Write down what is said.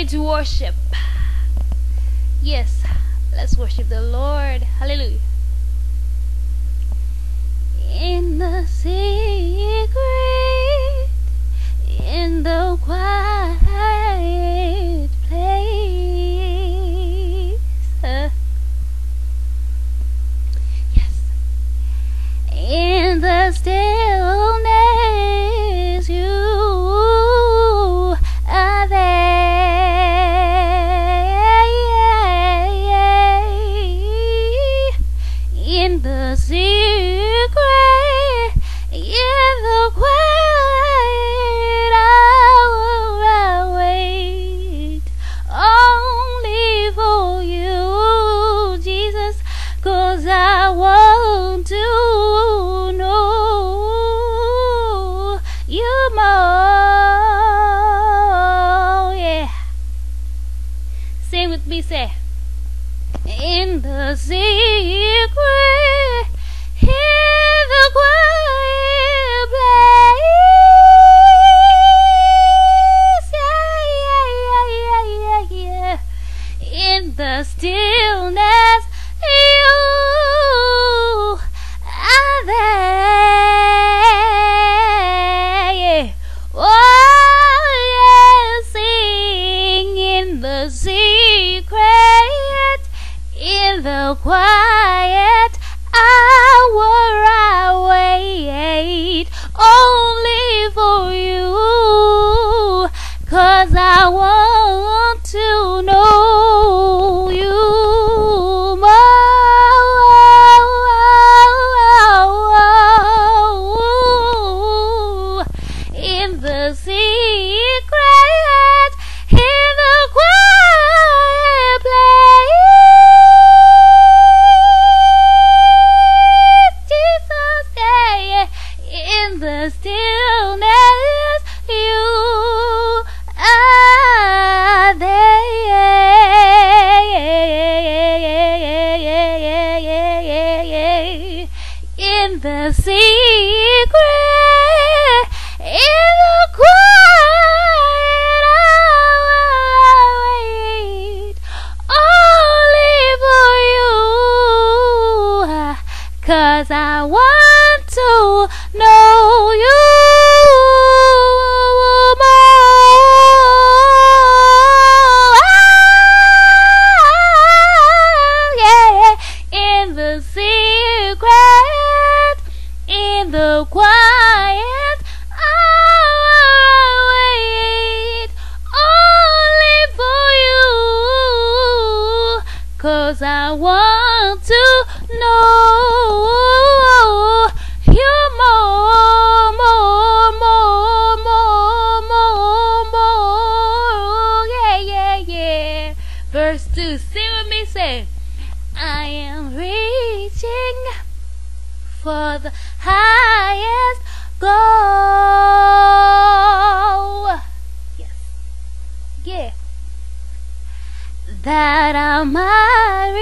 ready to worship. Yes, let's worship the Lord. Hallelujah. In the secret, in the quiet place. Yes. In the stillness, you are there. In the secret, with me, say, in the secret, in the quiet place, in the stillness, you are there, oh, yeah, sing in the secret. In the quiet hour I wait only for you, 'cause I want to know you more. In the secret, in the quiet place, the stillness, you are there. In the secret, in the quiet I wait only for you, 'cause I want to know. The quiet hour I wait only for you, 'cause I want to know you more. Yeah. Verse 2, sing with me, say, I am reaching for the highest goal. Yes. That I might